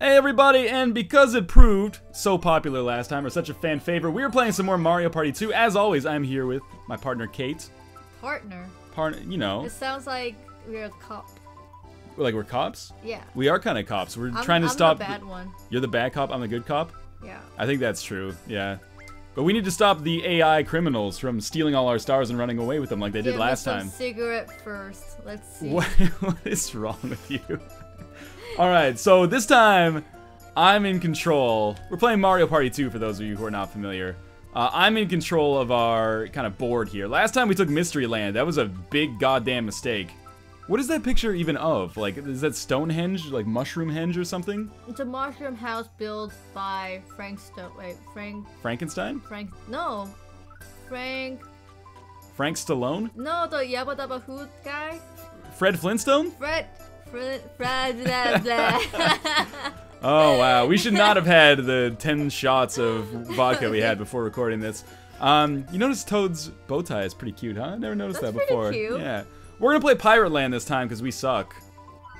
Hey everybody, and because it proved so popular last time, or such a fan favorite, we are playing some more Mario Party 2. As always, I'm here with my partner, Kate. Partner? Partner, you know. It sounds like we're a cop. Like we're cops? Yeah. We are kind of cops. We're trying to stop- I'm the bad one. You're the bad cop, I'm the good cop? Yeah. I think that's true, yeah. But we need to stop the AI criminals from stealing all our stars and running away with them like they did last time. Cigarette first, let's see. What is wrong with you? Alright, so this time, I'm in control. We're playing Mario Party 2 for those of you who are not familiar. I'm in control of our kind of board here. Last time we took Mystery Land. That was a big goddamn mistake. What is that picture even of? Like, is that Stonehenge? Like Mushroomhenge or something? It's a mushroom house built by Frank Stone. Wait, Frank... Frankenstein? Frank... No. Frank... Frank Stallone? No, the Yabba Dabba Hoot guy. Fred Flintstone? Oh wow, we should not have had the 10 shots of vodka we had before recording this. You notice Toad's bow tie is pretty cute, huh? Never noticed that before. Cute. Yeah, we're gonna play Pirate Land this time because we suck,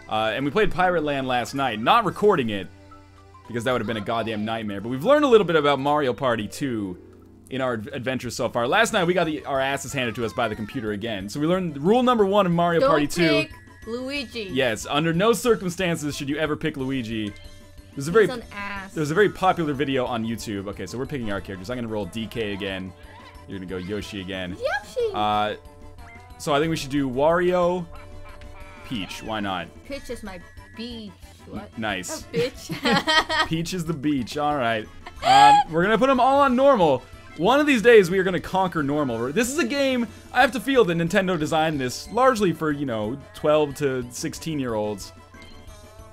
and we played Pirate Land last night, not recording it because that would have been a goddamn nightmare. But we've learned a little bit about Mario Party 2 in our adventure so far. Last night we got our asses handed to us by the computer again, so we learned rule number 1 of Mario Party 2. Luigi. Yes, under no circumstances should you ever pick Luigi. There's a very popular video on YouTube. Okay, so we're picking our characters. I'm gonna roll DK again. You're gonna go Yoshi again. Yoshi. So I think we should do Wario, Peach. Why not? Peach is my beach. What? Nice. Oh, bitch. Peach is the beach. All right. We're gonna put them all on normal. One of these days, we are going to conquer normal. This is a game, I have to feel that Nintendo designed this largely for, you know, 12 to 16-year-olds.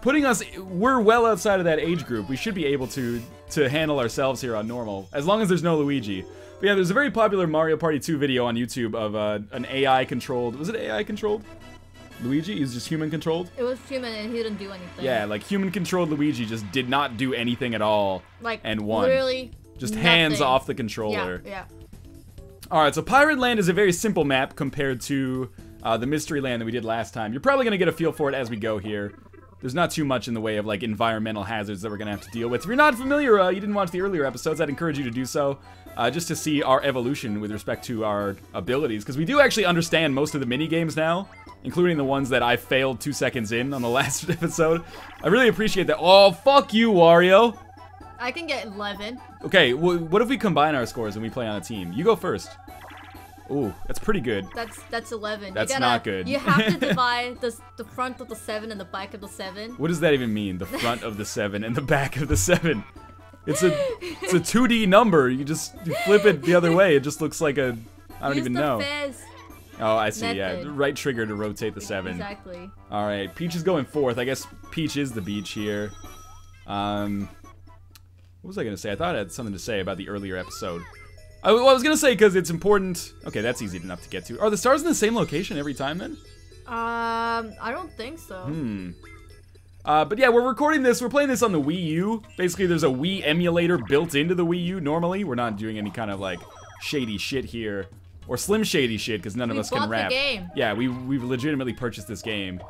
Putting us, we're well outside of that age group. We should be able to handle ourselves here on normal, as long as there's no Luigi. But yeah, there's a very popular Mario Party 2 video on YouTube of an AI-controlled, was it AI-controlled? Luigi? He was just human-controlled? It was human and he didn't do anything. Yeah, like human-controlled Luigi just did not do anything at all. Like, and won. Literally... Just nothing. Hands off the controller. Yeah, yeah. Alright, so Pirate Land is a very simple map compared to the Mystery Land that we did last time. You're probably going to get a feel for it as we go here. There's not too much in the way of, like, environmental hazards that we're going to have to deal with. If you're not familiar, you didn't watch the earlier episodes, I'd encourage you to do so. Just to see our evolution with respect to our abilities. Because we do actually understand most of the minigames now. Including the ones that I failed 2 seconds in on the last episode. I really appreciate that. Oh, fuck you, Wario! I can get 11. Okay, well, what if we combine our scores and we play on a team? You go first. Ooh, that's pretty good. That's 11. That's not good. You have to divide the front of the 7 and the back of the 7. What does that even mean? The front of the 7 and the back of the 7. It's a 2D number. You flip it the other way. It just looks like a I don't even know. Fizz. Oh, I see. Method. Yeah, right trigger to rotate the 7. Exactly. All right, Peach is going fourth. I guess Peach is the beach here. What was I gonna say? I thought I had something to say about the earlier episode. I was gonna say because it's important. Okay, that's easy enough to get to. Are the stars in the same location every time then? I don't think so. But yeah, we're recording this. We're playing this on the Wii U. Basically, there's a Wii emulator built into the Wii U. Normally, we're not doing any kind of like shady shit here or Slim Shady shit because none of us can rap. We bought the game. Yeah, we've legitimately purchased this game.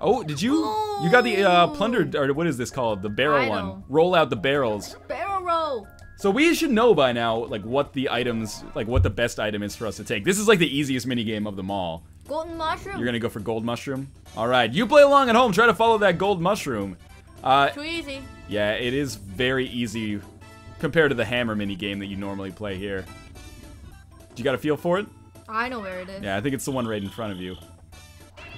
Oh, did you? Ooh. You got the plundered, or what is this called? The barrel one. Roll out the barrels. Barrel roll. So we should know by now, like what the items, like what the best item is for us to take. This is like the easiest mini game of them all. Golden mushroom. You're gonna go for gold mushroom. All right, you play along at home. Try to follow that gold mushroom. Too easy. Yeah, it is very easy compared to the hammer mini game that you normally play here. Do you got a feel for it? I know where it is. Yeah, I think it's the one right in front of you.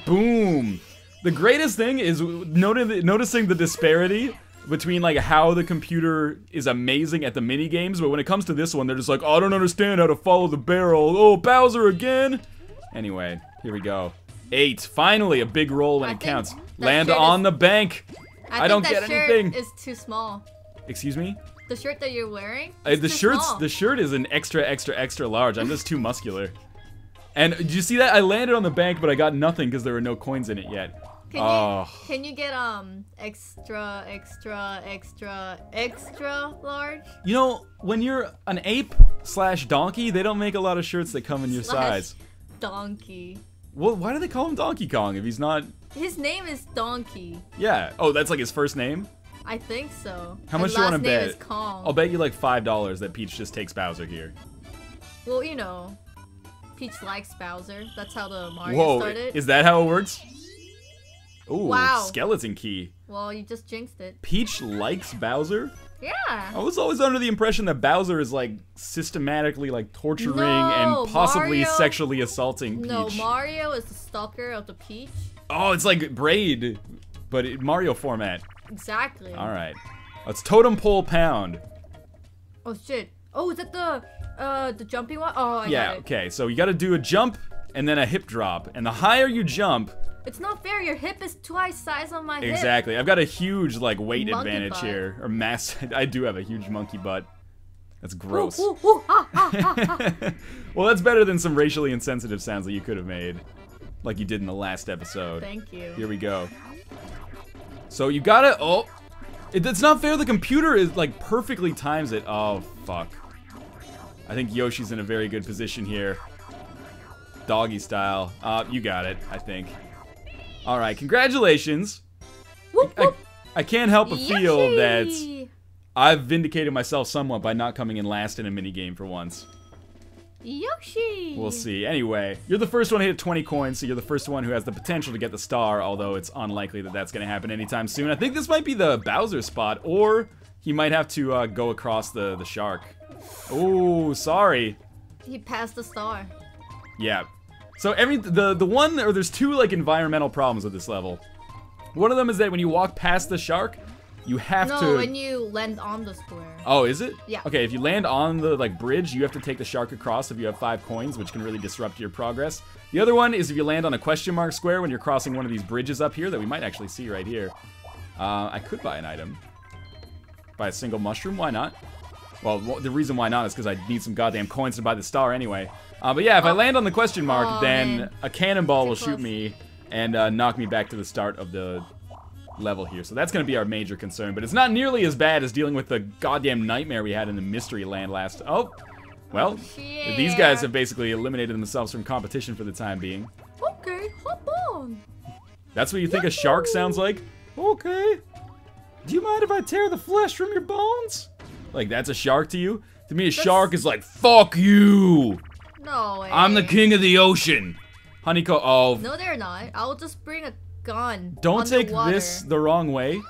Boom. The greatest thing is noticing the disparity between like how the computer is amazing at the mini games, but when it comes to this one, they're just like, oh, I don't understand how to follow the barrel. Oh, Bowser again. Anyway, here we go. 8. Finally, a big roll when it counts. Land on the bank. I don't get anything. Shirt is too small. Excuse me? The shirt that you're wearing? The shirt is an extra, extra, extra large. I'm just too muscular. And did you see that? I landed on the bank, but I got nothing because there were no coins in it yet. Can you get extra, extra, extra, extra large? You know, when you're an ape/donkey, they don't make a lot of shirts that come in your size. Donkey. Well, why do they call him Donkey Kong if he's not? His name is Donkey. Yeah. Oh, that's like his first name? I think so. How much do you want to bet? I'll bet you like $5 that Peach just takes Bowser here. Well, you know, Peach likes Bowser. That's how the Mario started. Is that how it works? Ooh, wow. Skeleton key. Well, you just jinxed it. Peach likes Bowser? Yeah. I was always under the impression that Bowser is like systematically like torturing and possibly sexually assaulting Peach. No, Mario is the stalker of the Peach. Oh, it's like Braid, but in Mario format. Exactly. All right. Let's totem pole pound. Oh shit. Oh, is that the jumping one? Oh, I got it. Yeah, okay. So you got to do a jump and then a hip drop, and the higher you jump, it's not fair. Your hip is twice size on my hip. Exactly. I've got a huge like weight advantage here, or mass. I do have a huge monkey butt. That's gross. Ooh, ooh, ooh, ah, ah, ah, ah. Well, that's better than some racially insensitive sounds that you could have made, like you did in the last episode. Thank you. Here we go. So you gotta. Oh, it's not fair. The computer is like perfectly times it. Oh fuck. I think Yoshi's in a very good position here. Doggy style. You got it. I think. All right, congratulations. Whoop, whoop. I can't help but feel that I've vindicated myself somewhat by not coming in last in a minigame for once. Yoshi! We'll see. Anyway, you're the first one to hit 20 coins, so you're the first one who has the potential to get the star, although it's unlikely that that's going to happen anytime soon. I think this might be the Bowser spot, or he might have to go across the shark. Oh, sorry. He passed the star. Yeah. So the one, or there's two like environmental problems with this level. One of them is that when you walk past the shark, you have to... No, when you land on the square. Oh, is it? Yeah. Okay, if you land on the like bridge, you have to take the shark across if you have 5 coins, which can really disrupt your progress. The other one is if you land on a question mark square when you're crossing one of these bridges up here that we might actually see right here. I could buy an item. Buy a single mushroom, why not? Well, the reason why not is because I need some goddamn coins to buy the star anyway. But yeah, if I land on the question mark, then a cannonball will shoot me and knock me back to the start of the level here. So that's going to be our major concern. But it's not nearly as bad as dealing with the goddamn nightmare we had in the Mystery Land last... Oh, well, these guys have basically eliminated themselves from competition for the time being. Okay, hop on. That's what you think a shark sounds like? Okay. Do you mind if I tear the flesh from your bones? Like, that's a shark to you? To me, a shark is like, fuck you! No way. I'm the king of the ocean. Honeycomb. Oh. No, they're not. I'll just bring a gun. Don't take this the wrong way,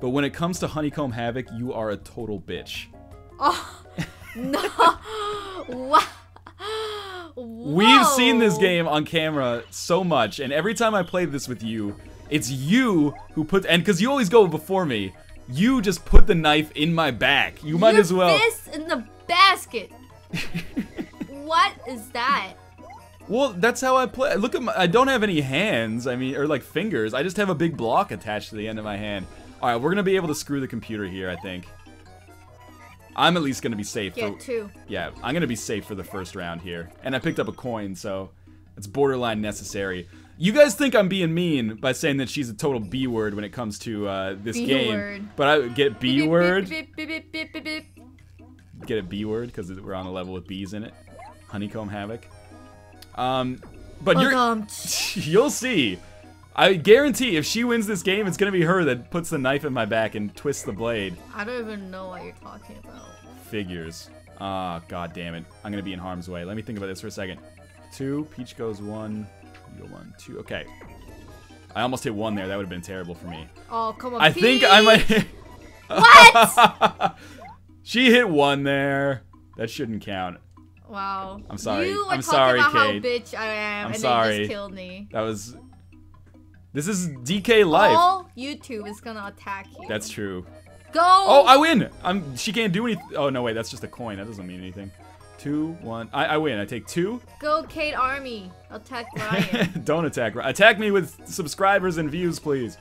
but when it comes to Honeycomb Havoc, you are a total bitch. Oh, no. What? We've seen this game on camera so much, and every time I play this with you, it's you who put, and because you always go before me, you just put the knife in my back. You might as well. Fist in the basket. What is that? Well, that's how I play. Look at my, I don't have any hands, I mean, or like fingers. I just have a big block attached to the end of my hand. All right, we're gonna be able to screw the computer here, I think. I'm at least gonna be safe. Yeah, too. Yeah, I'm gonna be safe for the first round here. And I picked up a coin, so it's borderline necessary. You guys think I'm being mean by saying that she's a total B word when it comes to this game. Word. But I get B word. Get a B word because we're on a level with B's in it. Honeycomb Havoc. But you'll see. I guarantee if she wins this game, it's gonna be her that puts the knife in my back and twists the blade. I don't even know what you're talking about. Figures. Ah, god damn it. I'm gonna be in harm's way. Let me think about this for a second. 2, Peach goes 1, you go 1, 2, okay. I almost hit 1 there, that would have been terrible for me. Oh, come on, Peach. Think I might hit... What? She hit 1 there. That shouldn't count. Wow. I'm sorry. You were talking about how bitch I am, and they just killed me. That was... This is DK life. All YouTube is gonna attack you. That's true. Go! Oh, I win! She can't do anything. Oh, no, wait, that's just a coin. That doesn't mean anything. 2, 1... I win. I take 2. Go, Kate Army. Attack Ryan. Don't attack Ryan. Attack me with subscribers and views, please.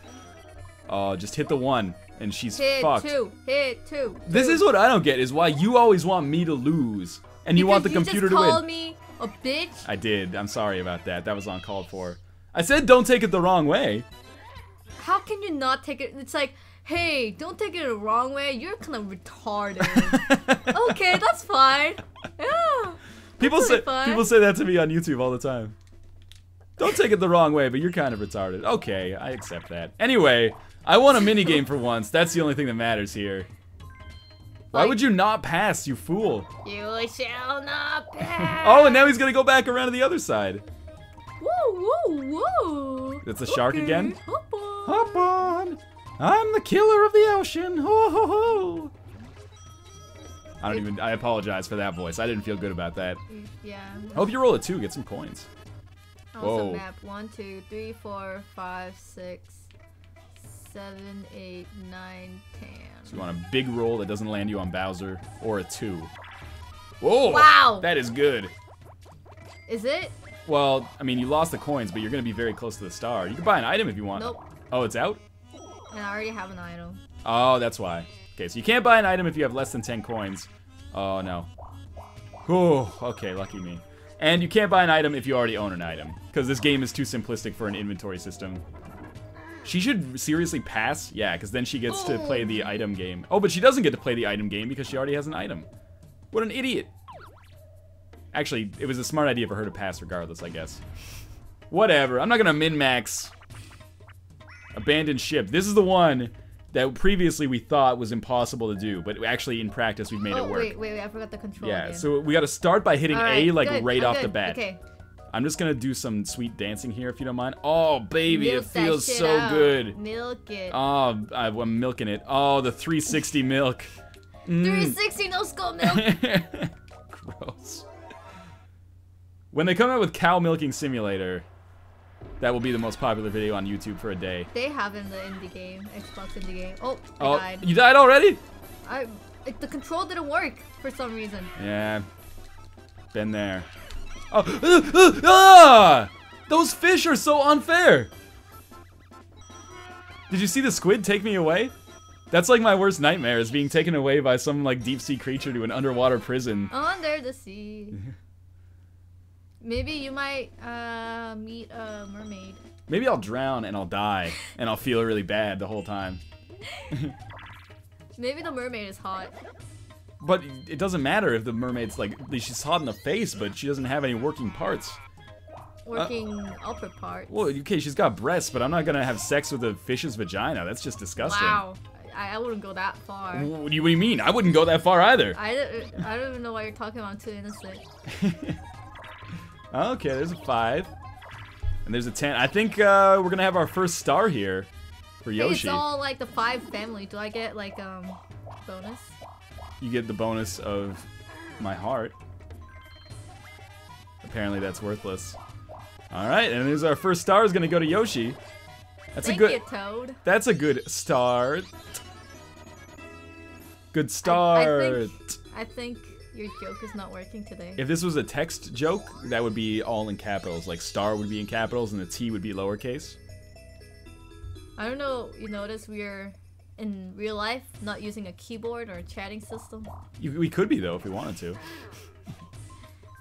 Oh, just hit the 1. And she's fucked. Hit two. This is what I don't get, is why you always want me to lose. And you want the computer to win. You called me a bitch? I did. I'm sorry about that. That was uncalled for. I said don't take it the wrong way. How can you not take it? It's like, hey, don't take it the wrong way. You're kind of retarded. Okay, that's fine. Yeah. People say that to me on YouTube all the time. Don't take it the wrong way, but you're kind of retarded. Okay, I accept that. Anyway, I want a minigame for once. That's the only thing that matters here. Why would you not pass, you fool? You shall not pass. Oh, and now he's going to go back around to the other side. Woo, woo, woo. That's a shark again? Hop on. Hop on. I'm the killer of the ocean. Ho, ho, ho. I apologize for that voice. I didn't feel good about that. Yeah. Hope you roll a 2. Get some coins. Also map 1, 2, 3, 4, 5, 6. 7, 8, 9, 10. So you want a big roll that doesn't land you on Bowser, or a 2. Whoa! Wow! That is good. Is it? Well, I mean, you lost the coins, but you're going to be very close to the star. You can buy an item if you want. Nope. Oh, it's out? And I already have an item. Oh, that's why. Okay, so you can't buy an item if you have less than 10 coins. Oh, no. Whew, okay, lucky me. And you can't buy an item if you already own an item, because this game is too simplistic for an inventory system. She should seriously pass, yeah, because then she gets to play the item game. Oh, but she doesn't get to play the item game because she already has an item. What an idiot. Actually, it was a smart idea for her to pass regardless, I guess. Whatever, I'm not gonna min-max. Abandoned ship. This is the one that previously we thought was impossible to do, but actually in practice we've made it work. Wait, I forgot the control again. So we gotta start by hitting A, like, right off the bat. Okay. I'm just gonna do some sweet dancing here if you don't mind. Oh, baby, it feels so good. Milk it. Oh, I'm milking it. Oh, the 360 milk. 360 no skull milk. Gross. When they come out with Cow Milking Simulator, that will be the most popular video on YouTube for a day. They have in the indie game, Xbox indie game. Oh, I died. You died already? The control didn't work for some reason. Yeah, been there. Oh, those fish are so unfair. Did you see the squid take me away? That's like my worst nightmare, is being taken away by some like deep sea creature to an underwater prison. Under the sea. Maybe you might meet a mermaid. Maybe I'll drown and I'll die and I'll feel really bad the whole time. Maybe the mermaid is hot. But it doesn't matter if the mermaid's like, she's hot in the face, but she doesn't have any working parts. Working upper parts. Well, okay, she's got breasts, but I'm not gonna have sex with a fish's vagina. That's just disgusting. Wow, I wouldn't go that far. What do you mean? I wouldn't go that far either. I don't even know why you're talking about. I'm too innocent. Okay, there's a 5, and there's a 10. I think we're gonna have our first star here for Yoshi. It's all like the 5 family. Do I get like bonus? You get the bonus of my heart. Apparently that's worthless. Alright, and there's our first star is gonna go to Yoshi. That's a good, thank you, Toad. That's a good start. Good start. I think your joke is not working today. If this was a text joke, that would be all in capitals. Like star would be in capitals and the T would be lowercase. I don't know, you notice we're in real life, not using a keyboard or a chatting system. We could be though if we wanted to.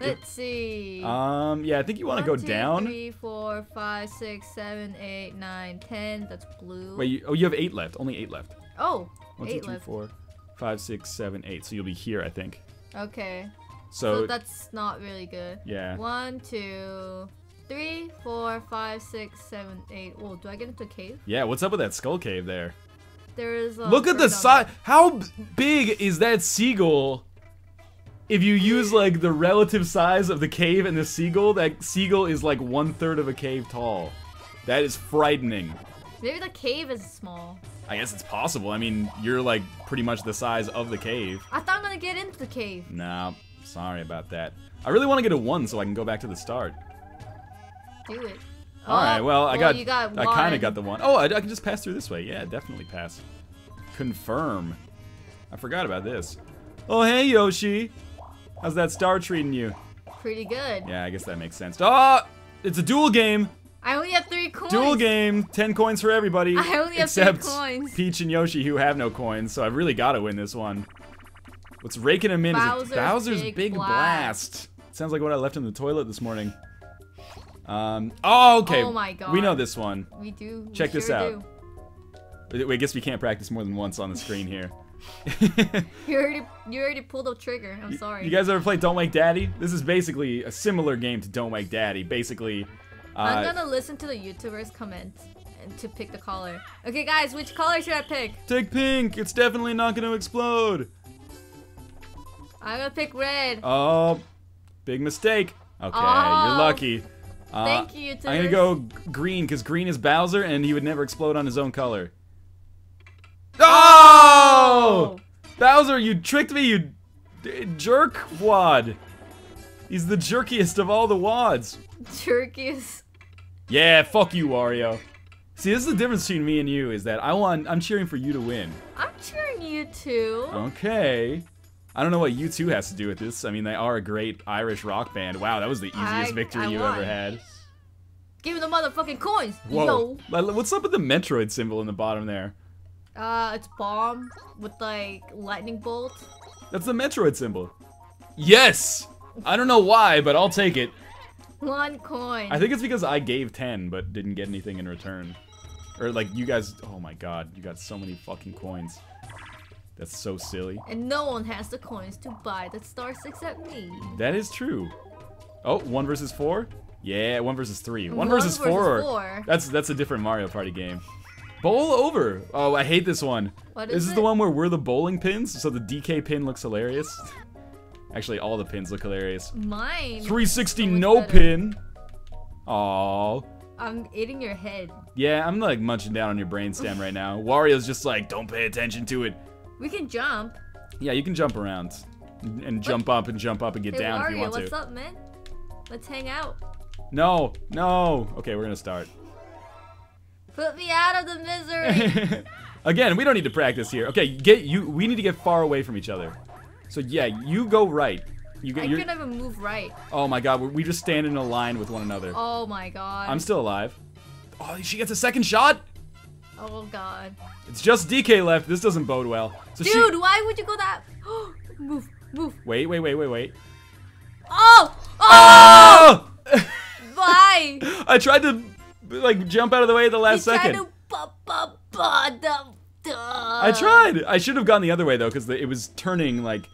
Let's see. Yeah, I think you want to go down. 1, 2, 3, 4, 5, 6, 7, 8, 9, 10. That's blue. Wait, you have 8 left. Only 8 left. Oh. 1, 2, 3, 4, 5, 6, 7, 8. So you'll be here, I think. Okay. So that's not really good. Yeah. 1, 2, 3, 4, 5, 6, 7, 8. Whoa, do I get into a cave? Yeah. What's up with that skull cave there? There is a look at the size. How big is that seagull? If you use like the relative size of the cave and the seagull, that seagull is like 1/3 of a cave tall. That is frightening. Maybe the cave is small. I guess it's possible. I mean, you're like pretty much the size of the cave. I thought I'm gonna get into the cave. Nah, sorry about that. I really want to get a 1 so I can go back to the start. Do it. Alright, well, I got I kind of got the 1. Oh, I can just pass through this way. Yeah, definitely pass. Confirm. I forgot about this. Oh, hey, Yoshi. How's that star treating you? Pretty good. Yeah, I guess that makes sense. Oh, it's a duel game. I only have 3 coins. Duel game. 10 coins for everybody. I only have 3 coins. Except Peach and Yoshi, who have no coins, so I've really got to win this one. What's raking him in is Bowser's Big Blast. Sounds like what I left in the toilet this morning. Oh, okay. Oh my God. We know this one. We do. Check this out. I guess we can't practice more than once on the screen here. you already pulled the trigger. I'm sorry. You guys ever played Don't Wake Daddy? This is basically a similar game to Don't Wake Daddy. Basically, I'm gonna listen to the YouTubers' comments to pick the color. Okay, guys, which color should I pick? Take pink. It's definitely not going to explode. I'm going to pick red. Oh, big mistake. Okay, you're lucky. Thank you. I'm going to go green because green is Bowser and he would never explode on his own color. Oh! Bowser, you tricked me, you jerk wad. He's the jerkiest of all the wads. Jerkiest. Yeah, fuck you, Wario. See, this is the difference between me and you, is that I'm cheering for you to win. I'm cheering you too. Okay. I don't know what U2 has to do with this. I mean, they are a great Irish rock band. Wow, that was the easiest victory you ever had. Give me the motherfucking coins. Whoa. No. What's up with the Metroid symbol in the bottom there? It's bomb with like lightning bolt. That's the Metroid symbol. Yes! I don't know why, but I'll take it. 1 coin. I think it's because I gave 10, but didn't get anything in return. Or like you guys, oh my god, you got so many fucking coins. That's so silly. And no one has the coins to buy the stars except me. That is true. Oh, 1 versus 4? Yeah, 1 versus 3. One versus four. That's a different Mario Party game. Bowl over. Oh, I hate this one. What is this? This is the one where we're the bowling pins, so the DK pin looks hilarious. Actually, all the pins look hilarious. Mine. 360 no pin. Aww. I'm eating your head. Yeah, I'm like munching down on your brainstem right now. Wario's just like, don't pay attention to it. We can jump. Yeah, you can jump around and jump up and get down Wario, if you want to. What's up, man? Let's hang out. No, no. Okay, we're gonna start. Put me out of the misery. Again, we don't need to practice here. Okay, we need to get far away from each other. So yeah, you go right. I couldn't even move right. Oh my god, we just stand in a line with one another. Oh my god. I'm still alive. Oh, she gets a second shot? Oh god. It's just DK left. This doesn't bode well. So dude, why would you go that? Move, move. Wait, wait, wait, wait, wait. Oh! Oh! Why? I tried to like jump out of the way at the last second. I tried. I should have gone the other way though, because it was turning like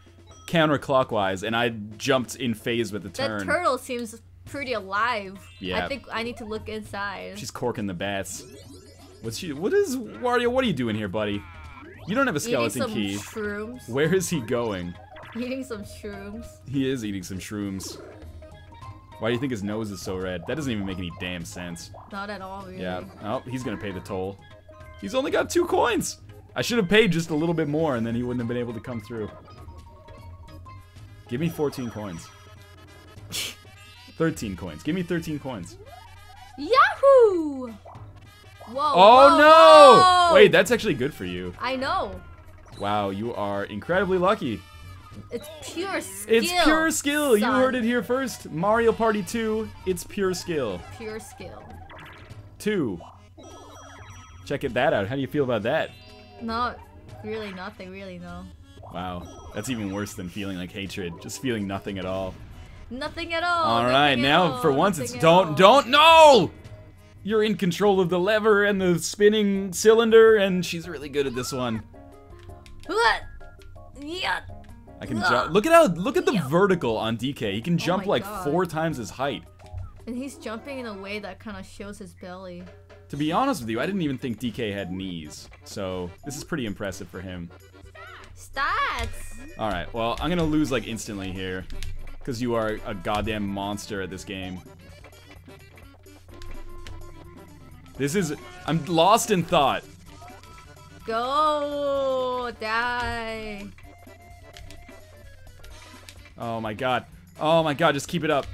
counterclockwise, and I jumped in phase with the turn. That turtle seems pretty alive. Yeah. I think I need to look inside. She's corking the bats. What is Wario? What are you doing here, buddy? You don't have a skeleton key. Eating some shrooms. Where is he going? Eating some shrooms. He is eating some shrooms. Why do you think his nose is so red? That doesn't even make any damn sense. Not at all, really. Yeah. Oh, he's gonna pay the toll. He's only got 2 coins. I should have paid just a little bit more, and then he wouldn't have been able to come through. Give me 14 coins. 13 coins. Give me 13 coins. Yahoo! Whoa! Oh whoa, no! Whoa. Wait, that's actually good for you. I know. Wow, you are incredibly lucky. It's pure skill. It's pure skill. Son. You heard it here first. Mario Party 2. It's pure skill. Pure skill. 2. Check that out. How do you feel about that? Not really nothing, really, no. Wow, that's even worse than feeling like hatred. Just feeling nothing at all. Nothing at all. All right, now for once it's no! You're in control of the lever and the spinning cylinder, and she's really good at this one. What? Yeah. I can jump. Look at the vertical on DK. He can jump like 4 times his height. And he's jumping in a way that kind of shows his belly. To be honest with you, I didn't even think DK had knees, so this is pretty impressive for him. Stats! Alright, well, I'm gonna lose like instantly here, because you are a goddamn monster at this game. This is... I'm lost in thought. Go! Die! Oh my god. Oh my god, just keep it up.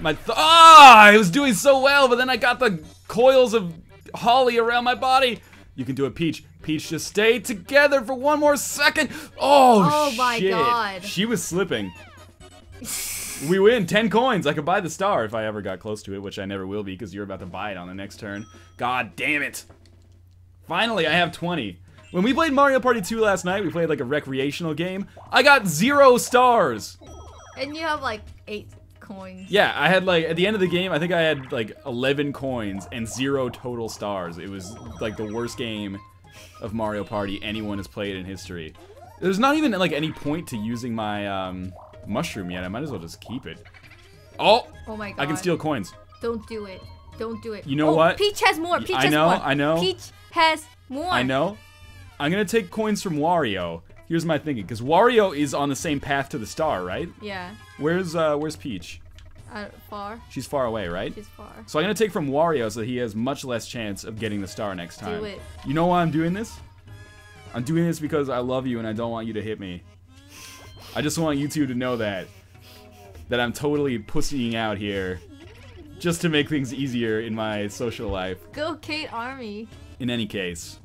I was doing so well, but then I got the coils of holly around my body. You can do it, Peach. Peach, just stay together for 1 more second. Oh, my god. She was slipping. We win. 10 coins. I could buy the star if I ever got close to it, which I never will be because you're about to buy it on the next turn. God damn it. Finally, I have 20. When we played Mario Party 2 last night, we played like a recreational game. I got 0 stars. And you have like 8 coins. Yeah, I had like, at the end of the game, I think I had like 11 coins and 0 total stars. It was like the worst game of Mario Party anyone has played in history. There's not even like any point to using my mushroom yet. I might as well just keep it. Oh! Oh my god. I can steal coins. Don't do it. Don't do it. You know what? Peach has more. Peach has more. I know. Peach has more. I know. I'm gonna take coins from Wario. Here's my thinking, because Wario is on the same path to the star, right? Yeah. Where's Peach? Far. She's far away, right? She's far. So I'm gonna take from Wario so that he has much less chance of getting the star next time. Do it. You know why I'm doing this? I'm doing this because I love you and I don't want you to hit me. I just want you two to know that I'm totally pussying out here, just to make things easier in my social life. Go Kate Army. In any case,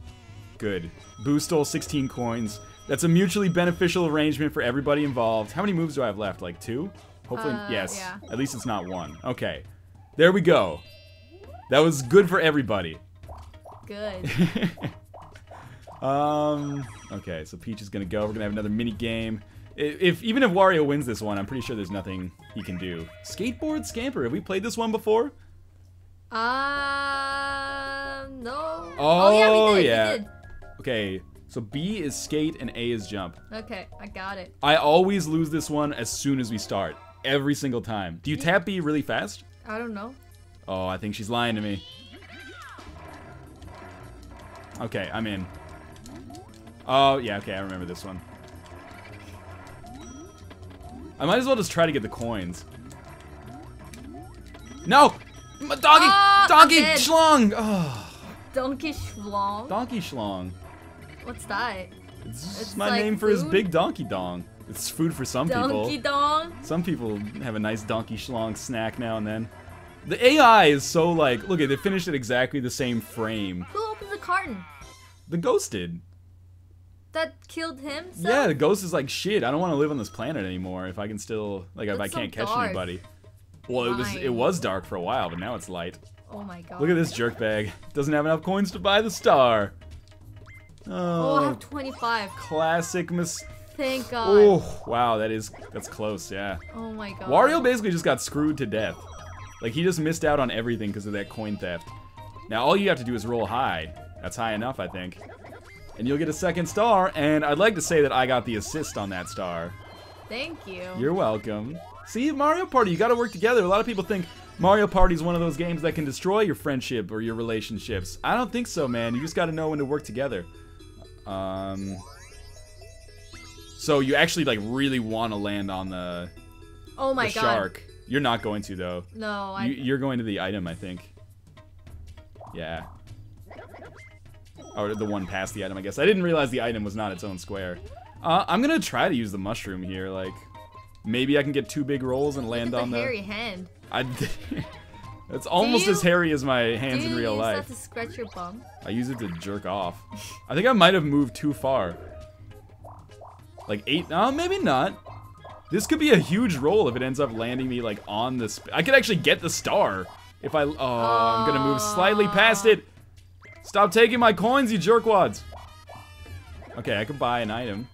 good. Boo stole 16 coins. That's a mutually beneficial arrangement for everybody involved. How many moves do I have left? Like two? Hopefully, yes. Yeah. At least it's not one. Okay. There we go. That was good for everybody. Good. Okay, so Peach is gonna go. We're gonna have another mini game. Even if Wario wins this one, I'm pretty sure there's nothing he can do. Skateboard Scamper. Have we played this one before? No. Oh yeah, we did. Yeah. We did. Okay. So B is skate and A is jump. Okay, I got it. I always lose this one as soon as we start. Every single time. Do you tap B really fast? I don't know. Oh, I think she's lying to me. Okay, I'm in. Oh, yeah, okay, I remember this one. I might as well just try to get the coins. No! Donkey! Oh, Donkey Schlong! Oh. Donkey Schlong? Donkey Schlong. What's that? It's my like name for his big donkey dong. It's food for some people. Donkey dong? Some people have a nice donkey schlong snack now and then. The AI is so like, look, they finished at exactly the same frame. Who opened the carton? The ghost did. That killed him? So? Yeah, the ghost is like, shit, I don't want to live on this planet anymore if I can still, like, if I can't catch anybody. Well, it was dark for a while, but now it's light. Oh my god. Look at this jerkbag. Doesn't have enough coins to buy the star. Oh, I have 25. Classic mistake. Thank God. Oh, wow, that's close, yeah. Oh my God. Wario basically just got screwed to death. Like, he just missed out on everything because of that coin theft. Now, all you have to do is roll high. That's high enough, I think. And you'll get a second star, and I'd like to say that I got the assist on that star. Thank you. You're welcome. See, Mario Party, you gotta work together. A lot of people think Mario Party is one of those games that can destroy your friendship or your relationships. I don't think so, man. You just gotta know when to work together. So you actually like really want to land on the shark. You're not going to though. No, you're going to the item, I think. Yeah. Or the one past the item, I guess. I didn't realize the item was not its own square. I'm gonna try to use the mushroom here. Like, maybe I can get two big rolls and land on the hairy hand. That's almost as hairy as my hands in real life. Do you use that to scratch your bum? I use it to jerk off. I think I might have moved too far. Like 8? No, maybe not. This could be a huge roll if it ends up landing me like on this. I could actually get the star if I. Oh, I'm gonna move slightly past it. Stop taking my coins, you jerkwads. Okay, I could buy an item.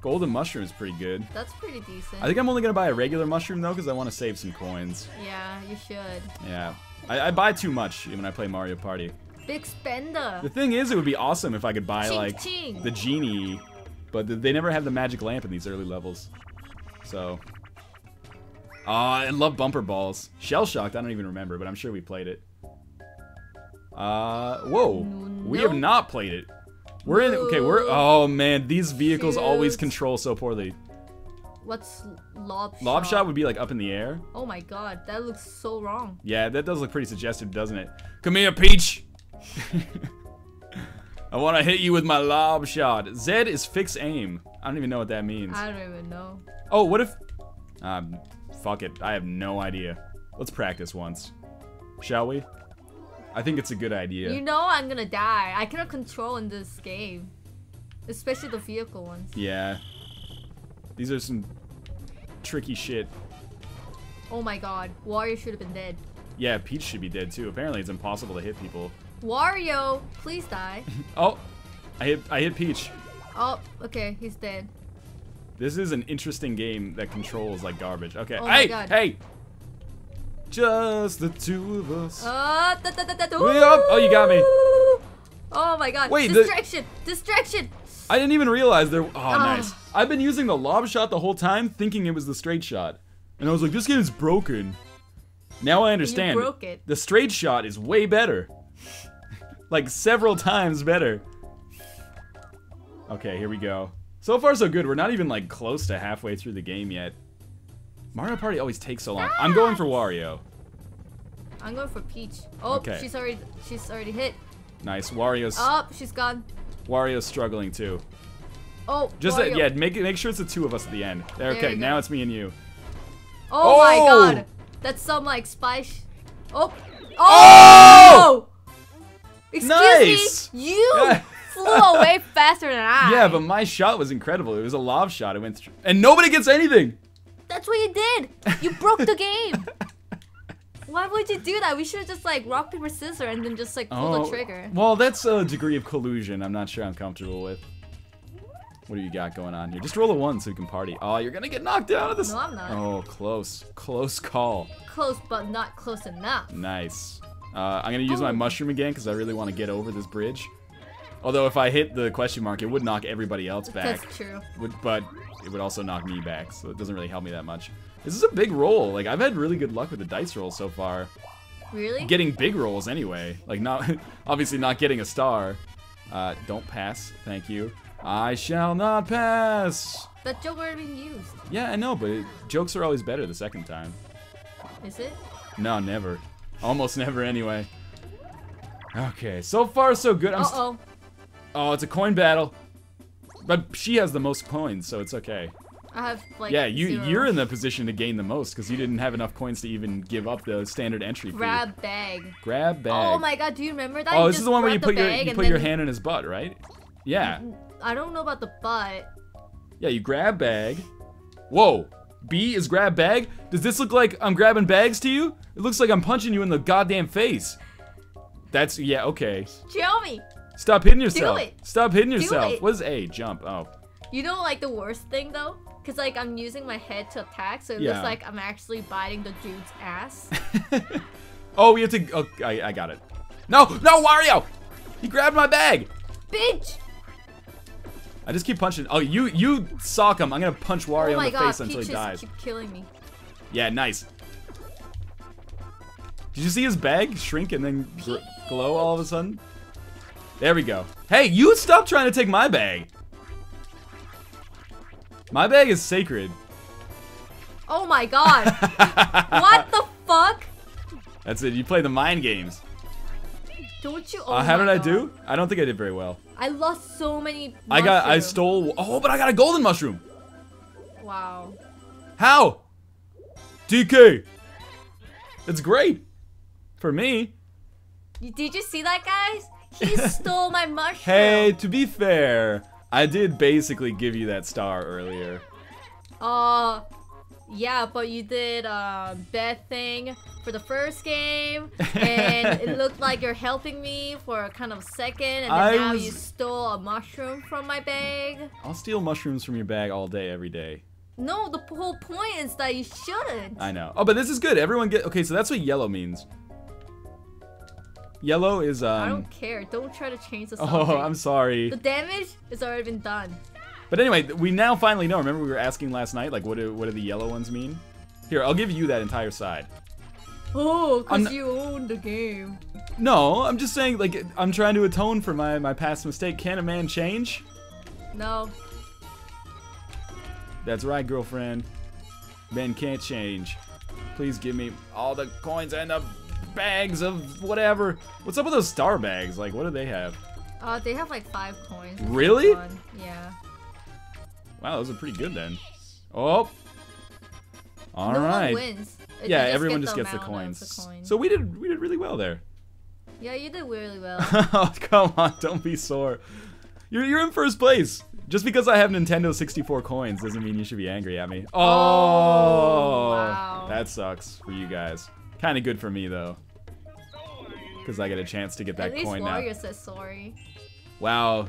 Golden mushroom is pretty good. That's pretty decent. I think I'm only gonna buy a regular mushroom though, because I want to save some coins. Yeah, you should. Yeah, I buy too much when I play Mario Party. Big spender. The thing is, it would be awesome if I could buy the genie, but they never have the magic lamp in these early levels. So, I love bumper balls. Shell Shocked, I don't even remember, but I'm sure we played it. Whoa, we have not played it. We're in. Okay, we're. Oh man, these vehicles always control so poorly. What's lob shot? Lob shot would be like up in the air. Oh my god, that looks so wrong. Yeah, that does look pretty suggestive, doesn't it? Come here, Peach. I want to hit you with my lob shot. Z is fix aim. I don't even know what that means. I don't even know. Oh, what if? Fuck it. I have no idea. Let's practice once, shall we? I think it's a good idea. You know I'm gonna die. I cannot control in this game. Especially the vehicle ones. Yeah. These are some tricky shit. Oh my god. Wario should have been dead. Yeah, Peach should be dead too. Apparently it's impossible to hit people. Wario, please die. Oh, I hit Peach. Oh, okay. He's dead. This is an interesting game that controls like garbage. Okay. Oh my god. Hey! Just the two of us. Oh, you got me. Oh my god. Wait, distraction! Distraction! I didn't even realize there. Oh, nice. I've been using the lob shot the whole time, thinking it was the straight shot. And I was like, this game is broken. Now I understand. You broke it. The straight shot is way better. Like several times better. Okay, here we go. So far so good. We're not even like close to halfway through the game yet. Mario Party always takes so long. Ah! I'm going for Wario. I'm going for Peach. Oh, okay. she's already hit. Nice. Wario's oh, she's gone. Wario's struggling too. Oh, just Wario. Yeah, make sure it's the two of us at the end. There, okay, now it's me and you. Oh, my god. That's some like spy sh oh. Oh! Oh! Excuse nice. Me. You flew away faster than I. Yeah, but my shot was incredible. It was a lob shot. It went through and nobody gets anything. That's what you did. You broke the game. Why would you do that? We should have just like rock, paper, scissors and then just like pull the trigger. Well, that's a degree of collusion I'm not sure I'm comfortable with. What do you got going on here? Just roll a 1 so we can party. Oh, you're gonna get knocked out of this. No, I'm not. Oh, close. Close call. Close, but not close enough. Nice. I'm gonna use my mushroom again because I really want to get over this bridge. Although if I hit the question mark, it would knock everybody else back. That's true. But it would also knock me back, so it doesn't really help me that much. This is a big roll. Like, I've had really good luck with the dice rolls so far. Really? Getting big rolls anyway. Like, not obviously not getting a star. Don't pass. Thank you. I shall not pass. That joke already been used. Yeah, I know, but jokes are always better the second time. Is it? No, never. Almost never anyway. Okay, so far so good. I'm uh-oh. Oh, it's a coin battle. But she has the most coins, so it's okay. I have like yeah, you're in the position to gain the most because you didn't have enough coins to even give up the standard entry fee. Grab bag. Grab bag. Oh my god, do you remember that? Oh, this is the one where you put your hand in his butt, right? Yeah. I don't know about the butt. Yeah, you grab bag. Whoa. B is grab bag? Does this look like I'm grabbing bags to you? It looks like I'm punching you in the goddamn face. That's yeah, okay. Show me. Stop hitting yourself. Do it. Stop hitting yourself. What is A? Jump. Oh. You know like the worst thing though? Cause like I'm using my head to attack, so it looks like I'm actually biting the dude's ass. Oh, we have to. Oh, I got it. No, no, Wario! He grabbed my bag. Bitch! I just keep punching. Oh, you sock him. I'm gonna punch Wario in the face until he dies. Keep killing me. Yeah, nice. Did you see his bag shrink and then glow all of a sudden? There we go. Hey, you stop trying to take my bag. My bag is sacred. Oh my god. What the fuck? That's it. You play the mind games. Don't you? Oh how did I do? I don't think I did very well. I lost so many mushrooms. I stole. Oh, but I got a golden mushroom. Wow. How? DK. It's great. For me. Did you see that, guys? He stole my mushroom. Hey, to be fair. I did basically give you that star earlier. Yeah, but you did bad thing for the first game, and it looked like you're helping me for kind of a second, and then now you stole a mushroom from my bag. I'll steal mushrooms from your bag all day, every day. No, the whole point is that you shouldn't. I know. Oh, but this is good. Everyone get okay. So that's what yellow means. Yellow is I don't care. Don't try to change the subject. Oh, I'm sorry. The damage has already been done. But anyway, we now finally know. Remember we were asking last night, like, what do the yellow ones mean? Here, I'll give you that entire side. Oh, because you own the game. No, I'm just saying, like, I'm trying to atone for my past mistake. Can a man change? No. That's right, girlfriend. Men can't change. Please give me all the coins and the bags of whatever. What's up with those star bags? Like, what do they have? They have like 5 coins. Really? Yeah. Wow, those are pretty good then. Oh. All right. No one wins. Yeah, everyone just gets the coins. So we did really well there. Yeah, you did really well. Oh, come on, don't be sore. You're in first place. Just because I have Nintendo 64 coins doesn't mean you should be angry at me. Oh wow. That sucks for you guys. Kind of good for me though, because I get a chance to get that coin now. At least Wario says sorry. Wow,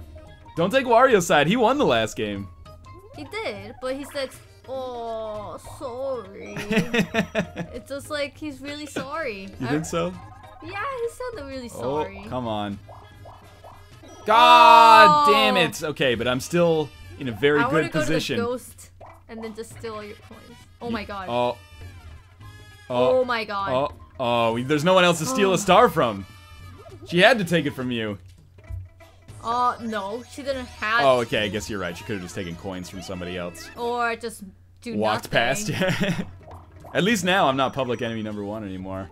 don't take Wario's side. He won the last game. He did, but he said, "Oh, sorry." It's just like he's really sorry. You think so? Yeah, he sounded really sorry. Oh, come on. God damn it! Okay, but I'm still in a very good position. I wanna go to the ghost and then just steal all your coins. Oh my god. Oh. Oh my god. Oh, there's no one else to steal a star from. She had to take it from you. No, she didn't have. Oh, okay, I guess you're right. She could have just taken coins from somebody else. Or just do walked nothing. Past. At least now I'm not public enemy number one anymore.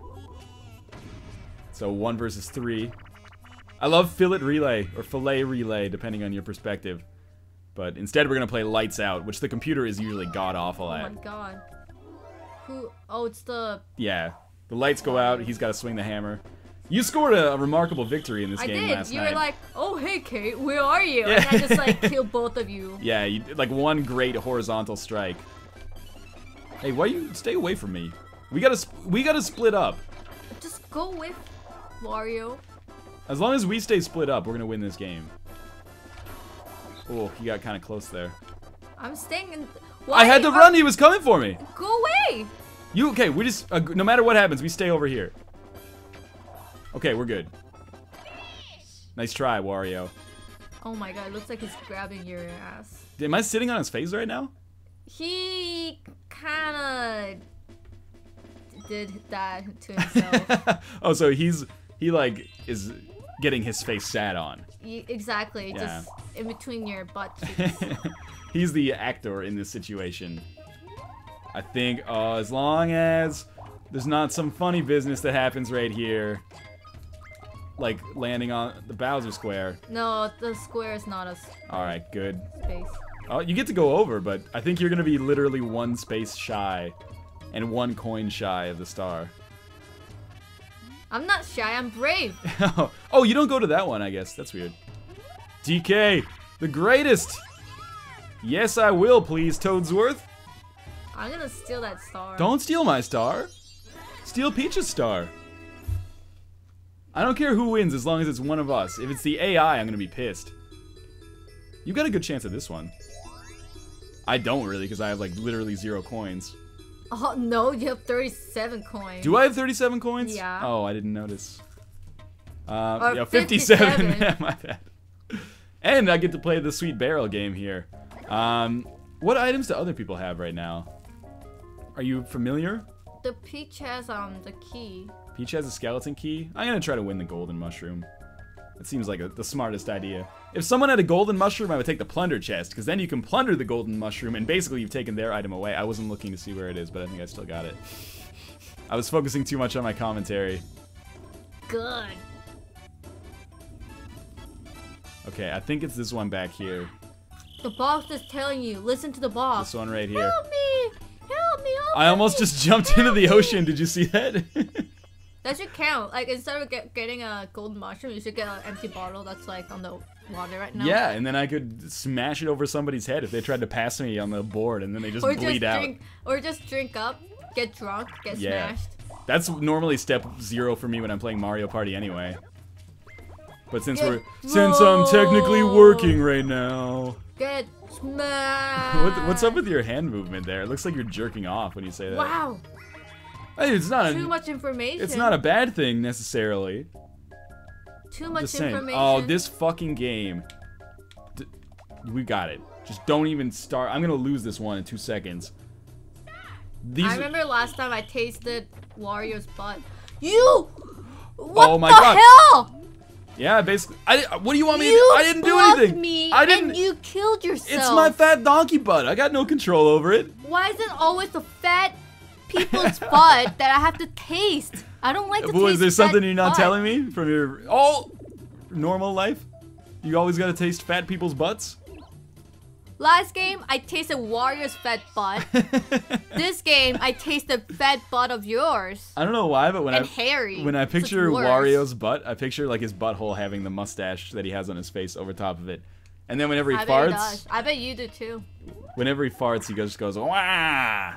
So 1 versus 3. I love fillet relay or fillet relay, depending on your perspective. But instead, we're gonna play lights out, which the computer is usually god awful at. Oh my god. Who? Oh, it's the. Yeah, the lights go out. He's got to swing the hammer. You scored a remarkable victory in this game last night. I did. You were like, "Oh, hey, Kate, where are you?" Yeah. And I just like killed both of you. Yeah, you did, like one great horizontal strike. Hey, why you stay away from me? We gotta split up. Just go with Wario. As long as we stay split up, we're gonna win this game. Oh, you got kind of close there. I'm staying in. Why? I had to run. He was coming for me. Go away. You okay? We just no matter what happens, we stay over here. Okay, we're good. Nice try, Wario. Oh my god, it looks like he's grabbing your ass. Am I sitting on his face right now? He kind of did that to himself. Oh, so he like is getting his face sat on. Exactly, yeah. Just in between your butt cheeks. He's the actor in this situation. I think as long as there's not some funny business that happens right here. Like landing on the Bowser square. No, the square is not a space. Alright, good. Space. Oh, you get to go over, but I think you're going to be literally one space shy and one coin shy of the star. I'm not shy, I'm brave. Oh, you don't go to that one, I guess. That's weird. DK, the greatest. Yes, I will, please, Toadsworth. I'm going to steal that star. Don't steal my star. Steal Peach's star. I don't care who wins as long as it's one of us. If it's the AI, I'm gonna be pissed. You got a good chance at this one. I don't really, because I have like literally 0 coins. Oh no, you have 37 coins. Do I have 37 coins? Yeah. Oh, I didn't notice. Yeah, 57. Yeah, my bad. And I get to play the sweet barrel game here. What items do other people have right now? Are you familiar? The Peach has the key. Peach has a skeleton key. I'm gonna try to win the golden mushroom. That seems like the smartest idea. If someone had a golden mushroom, I would take the plunder chest, because then you can plunder the golden mushroom, and basically you've taken their item away. I wasn't looking to see where it is, but I think I still got it. I was focusing too much on my commentary. Good. Okay, I think it's this one back here. The boss is telling you. Listen to the boss. This one right here. Help me! Help me! Help I almost me. Just jumped help into the ocean. Me. Did you see that? That should count. Like, instead of getting a golden mushroom, you should get an empty bottle that's, like, on the water right now. Yeah, and then I could smash it over somebody's head if they tried to pass me on the board, and then they just bleed out. Or just drink up, get drunk, get smashed. That's normally step 0 for me when I'm playing Mario Party anyway. But since I'm technically working right now... Get smashed! What's up with your hand movement there? It looks like you're jerking off when you say that. Wow! It's not too much information. It's not a bad thing necessarily. Too much information. Oh, this fucking game. We got it. Just don't even start. I'm gonna lose this one in 2 seconds. I remember last time I tasted Wario's butt. You. What oh my the God. Hell? Yeah, basically. What do you want me? I didn't do anything. Me I didn't. And you killed yourself. It's my fat donkey butt. I got no control over it. Why is it always the fat? People's butt that I have to taste. I don't like to taste. Is there something you're not telling me from your normal life? You always gotta taste fat people's butts? Last game, I tasted Wario's fat butt. This game, I taste the fat butt of yours. I don't know why, but when I picture Wario's butt, I picture like his butthole having the mustache that he has on his face over top of it. And then whenever he farts, I bet you do too. Whenever he farts, he just goes, wah!